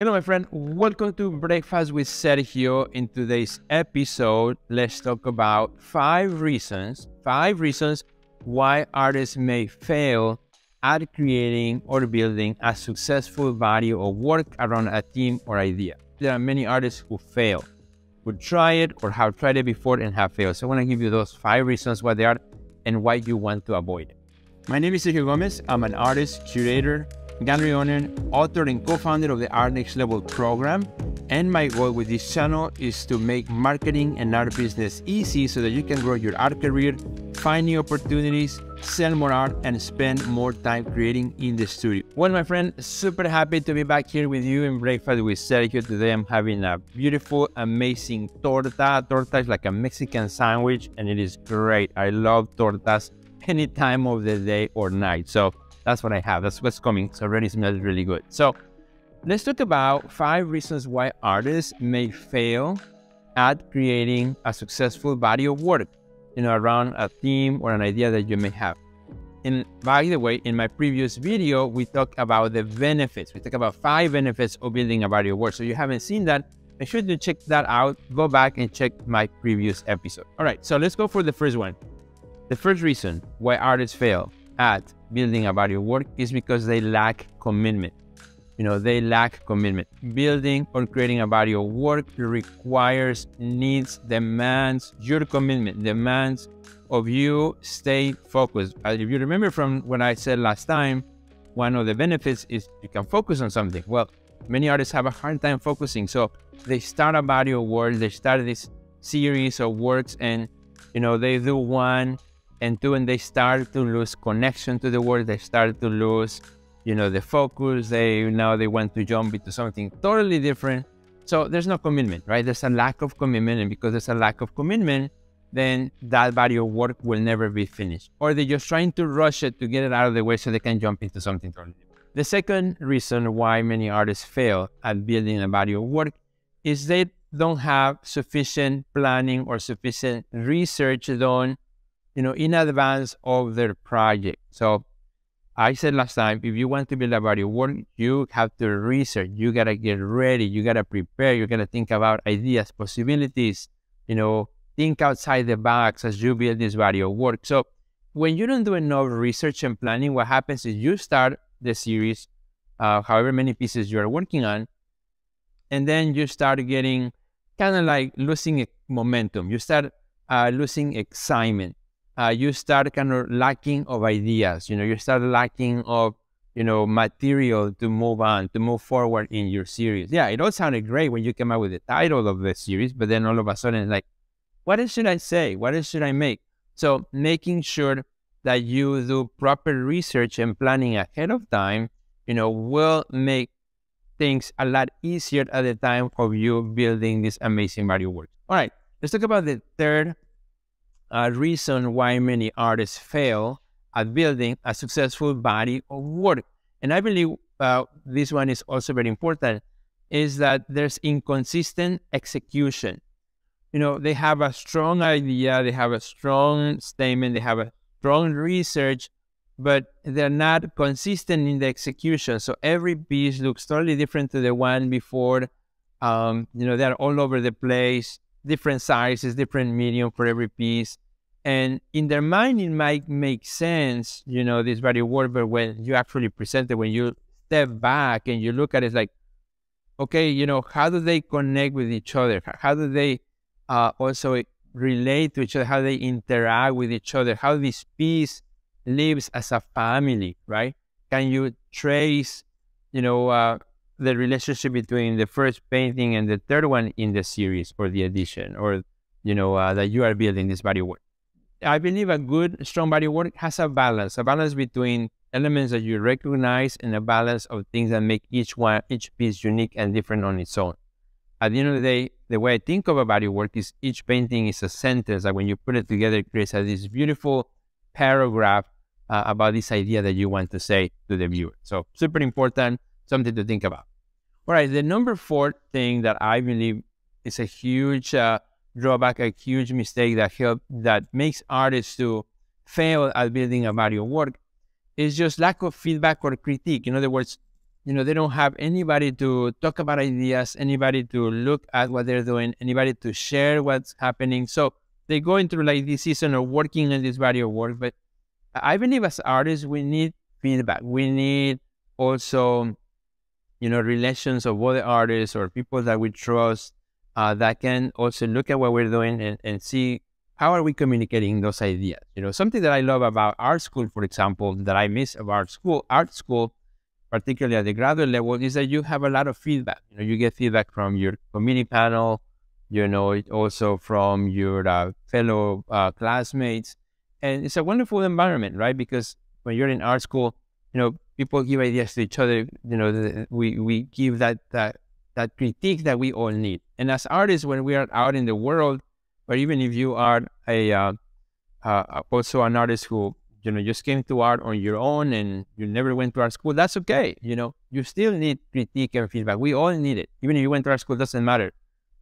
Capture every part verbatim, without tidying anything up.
Hello, my friend. Welcome to Breakfast with Sergio. In today's episode, let's talk about five reasons, five reasons why artists may fail at creating or building a successful body of work around a theme or idea. There are many artists who fail, who try it or have tried it before and have failed. So I want to give you those five reasons why they are and why you want to avoid it. My name is Sergio Gomez. I'm an artist, curator, gallery owner, author, and co-founder of the Art Next Level program. And my goal with this channel is to make marketing and art business easy so that you can grow your art career, find new opportunities, sell more art, and spend more time creating in the studio. Well, my friend, super happy to be back here with you in Breakfast with Sergio. Today I'm having a beautiful, amazing torta. Torta is like a Mexican sandwich, and it is great. I love tortas any time of the day or night. So that's what I have. That's what's coming. It already smells really good. So let's talk about five reasons why artists may fail at creating a successful body of work, you know, around a theme or an idea that you may have. And by the way, in my previous video, we talked about the benefits. We talked about five benefits of building a body of work. So if you haven't seen that, make sure to check that out. Go back and check my previous episode. All right, so let's go for the first one. The first reason why artists fail at building a body of work is because they lack commitment. You know, they lack commitment. Building or creating a body of work requires, needs, demands your commitment, demands of you stay focused. As if you remember from what I said last time, one of the benefits is you can focus on something. Well, many artists have a hard time focusing. So they start a body of work, they start this series of works, and, you know, they do one, and two, and they start to lose connection to the work. They start to lose, you know, the focus. They now they want to jump into something totally different. So there's no commitment, right? There's a lack of commitment, and because there's a lack of commitment, then that body of work will never be finished. Or they're just trying to rush it to get it out of the way so they can jump into something totally different. The second reason why many artists fail at building a body of work is they don't have sufficient planning or sufficient research done, you know, in advance of their project. So I said last time, if you want to build a body of work, you have to research, you got to get ready, you got to prepare, you got to think about ideas, possibilities, you know, think outside the box as you build this body of work. So when you don't do enough research and planning, what happens is you start the series, uh, however many pieces you are working on, and then you start getting kind of like losing momentum. You start uh, losing excitement. Uh, you start kind of lacking of ideas, you know, you start lacking of, you know, material to move on, to move forward in your series. Yeah, it all sounded great when you came up with the title of the series, but then all of a sudden it's like, what else should I say? What else should I make? So making sure that you do proper research and planning ahead of time, you know, will make things a lot easier at the time of you building this amazing body of work. All right, let's talk about the third a reason why many artists fail at building a successful body of work. And I believe uh, this one is also very important, is that there's inconsistent execution. You know, they have a strong idea, they have a strong statement, they have a strong research, but they're not consistent in the execution. So every piece looks totally different to the one before. Um, you know, they're all over the place. Different sizes, different medium for every piece. And in their mind, it might make sense, you know, this body of work, but when you actually present it, when you step back and you look at it, it's like, okay, you know, how do they connect with each other? How do they uh, also relate to each other? How do they interact with each other? How this piece lives as a family, right? Can you trace, you know, uh, the relationship between the first painting and the third one in the series or the edition, or, you know, uh, that you are building this body of work. I believe a good, strong body of work has a balance, a balance between elements that you recognize and a balance of things that make each one, each piece unique and different on its own. At the end of the day, the way I think of a body of work is each painting is a sentence that when you put it together, it creates this beautiful paragraph uh, about this idea that you want to say to the viewer. So super important, something to think about. All right, the number four thing that I believe is a huge uh, drawback, a huge mistake that help, that makes artists to fail at building a body of work is just lack of feedback or critique. In other words, You know, they don't have anybody to talk about ideas, anybody to look at what they're doing, anybody to share what's happening. So they're going through like this season of working on this body of work. But I believe as artists, we need feedback. We need also, you know, relations of other artists or people that we trust uh, that can also look at what we're doing and, and see how are we communicating those ideas. You know, something that I love about art school, for example, that I miss about school, art school, particularly at the graduate level, is that you have a lot of feedback. You know, you get feedback from your committee panel, you know, also from your uh, fellow uh, classmates. And it's a wonderful environment, right? Because when you're in art school, you know, people give ideas to each other. You know, the, we, we give that, that, that critique that we all need. And as artists, when we are out in the world, or even if you are a, uh, uh, also an artist who, you know, just came to art on your own and you never went to art school, that's okay. You know, you still need critique and feedback. We all need it. Even if you went to art school, it doesn't matter.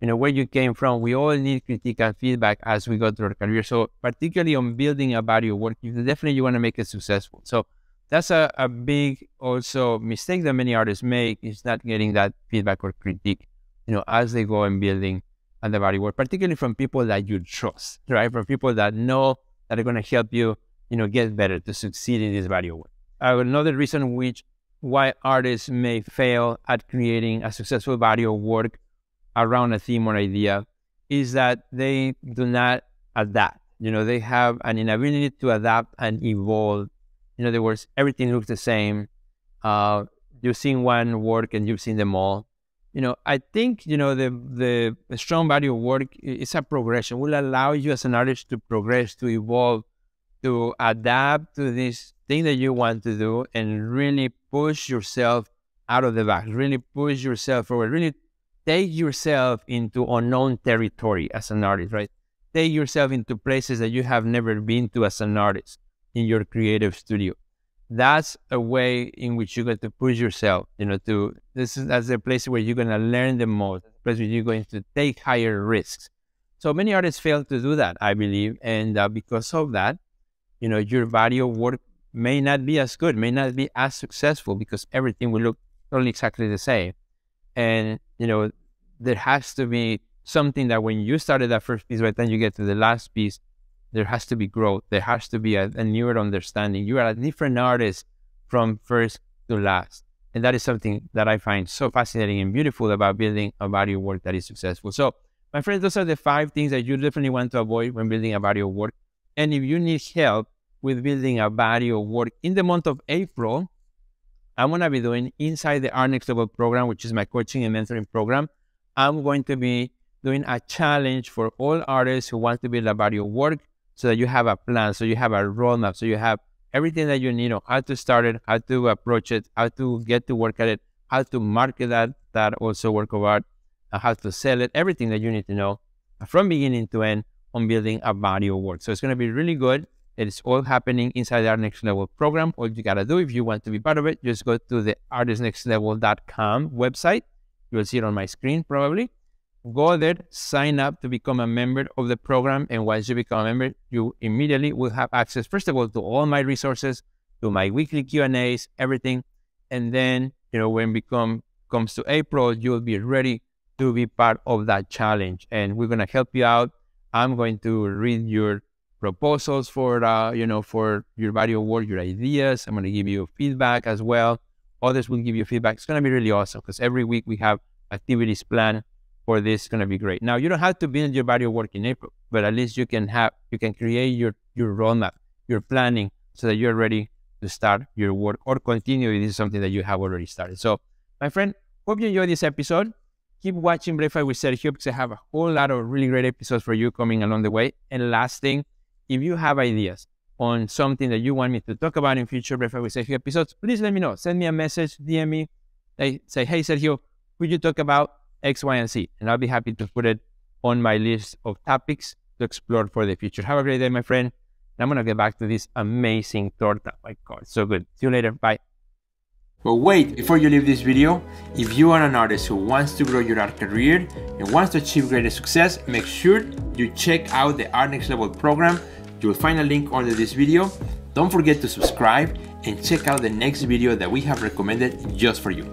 You know, where you came from, we all need critique and feedback as we go through our career. So particularly on building a body of work, you definitely you want to make it successful. So that's a, a big also mistake that many artists make, is not getting that feedback or critique, you know, as they go and building and the body of work, particularly from people that you trust, right? From people that know that are going to help you, you know, get better, to succeed in this body of work. Uh, another reason which why artists may fail at creating a successful body of work around a theme or idea is that they do not adapt. You know, they have an inability to adapt and evolve. In other words, everything looks the same. Uh, you've seen one work and you've seen them all. You know, I think, you know, the, the, the strong body of work is a progression. It will allow you as an artist to progress, to evolve, to adapt to this thing that you want to do and really push yourself out of the box, really push yourself forward, really take yourself into unknown territory as an artist, right? Take yourself into places that you have never been to as an artist in your creative studio. That's a way in which you're going to push yourself, you know, to, this is that's the place where you're going to learn the most, the place where you're going to take higher risks. So many artists fail to do that, I believe. And uh, because of that, you know, your body of work may not be as good, may not be as successful, because everything will look totally exactly the same. And, you know, there has to be something that when you started that first piece, by the time you get to the last piece, there has to be growth. There has to be a, a newer understanding. You are a different artist from first to last. And that is something that I find so fascinating and beautiful about building a body of work that is successful. So, my friends, those are the five things that you definitely want to avoid when building a body of work. And if you need help with building a body of work, in the month of April, I'm going to be doing inside the Art Next Level program, which is my coaching and mentoring program. I'm going to be doing a challenge for all artists who want to build a body of work, so that you have a plan, so you have a roadmap, so you have everything that you need on how to start it, how to approach it, how to get to work at it, how to market that, that also work of art, uh, how to sell it, everything that you need to know from beginning to end on building a body of work. So it's going to be really good. It's all happening inside our Next Level program. All you got to do if you want to be part of it, just go to the artist next level dot com website. You'll see it on my screen probably. Go there, sign up to become a member of the program. And once you become a member, you immediately will have access, first of all, to all my resources, to my weekly Q and A's, everything. And then, you know, when become comes to April, you'll be ready to be part of that challenge. And we're going to help you out. I'm going to read your proposals for, uh, you know, for your body of work, your ideas. I'm going to give you feedback as well. Others will give you feedback. It's going to be really awesome because every week we have activities planned for this. It's going to be great. Now, you don't have to build your body of work in April, but at least you can have, you can create your, your roadmap, your planning, so that you're ready to start your work or continue if this is something that you have already started. So, my friend, hope you enjoyed this episode. Keep watching Breakfast with Sergio because I have a whole lot of really great episodes for you coming along the way. And last thing, if you have ideas on something that you want me to talk about in future Breakfast with Sergio episodes, please let me know. Send me a message, D M me, like, say, hey, Sergio, could you talk about X, Y, and Z? And I'll be happy to put it on my list of topics to explore for the future. Have a great day, my friend. And I'm going to get back to this amazing torta. My God, so good. See you later. Bye. But wait, before you leave this video, if you are an artist who wants to grow your art career and wants to achieve greater success, make sure you check out the Art Next Level program. You will find a link under this video. Don't forget to subscribe and check out the next video that we have recommended just for you.